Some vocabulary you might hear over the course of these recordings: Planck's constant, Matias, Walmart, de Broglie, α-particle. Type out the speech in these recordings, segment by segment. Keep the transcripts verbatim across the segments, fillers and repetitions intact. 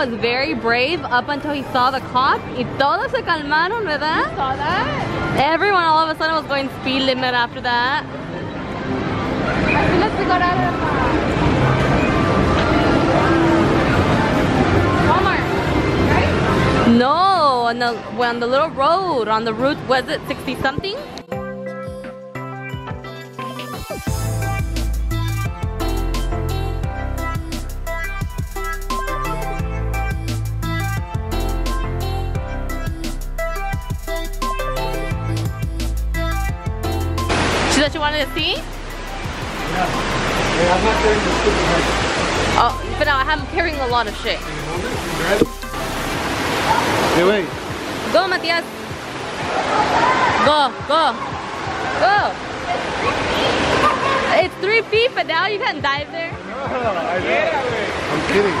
Was very brave up until he saw the cop. Y todos se calmaron, ¿verdad? You saw that? Everyone all of a sudden was going speed limit after that. As soon as we got out of Walmart, right? No, on the, on the little road, on the route, was it sixty something? That you wanted to see? Yeah. Yeah, I'm not carrying the shit behind me. Oh, but now I'm carrying a lot of shit. Hey, wait. Go, Matias. Go, go, go. It's three feet, but now you can't dive there. No, I know. Yeah, I'm kidding. I'm kidding.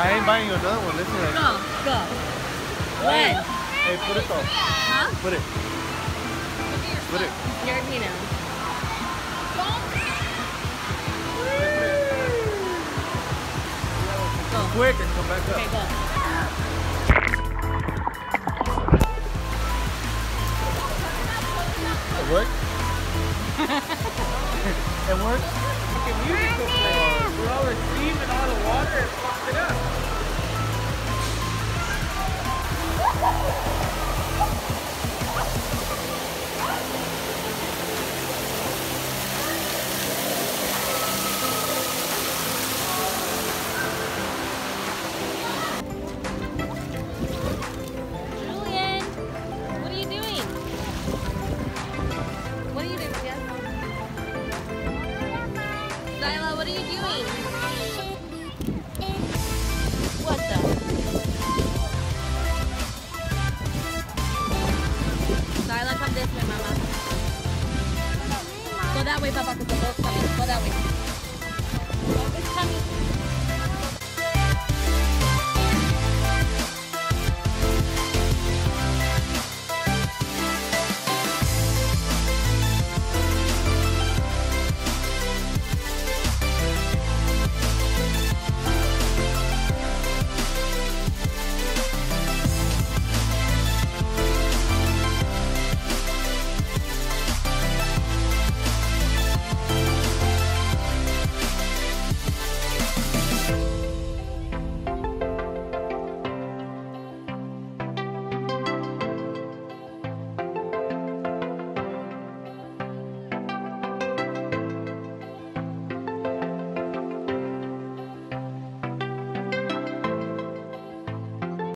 I ain't buying you another one, listen. Go, go. When? Hey, put it off. Huh? Put it. Put it. You're me now. Go. Quick and come back up. Okay, go. It worked? It worked? Look at music.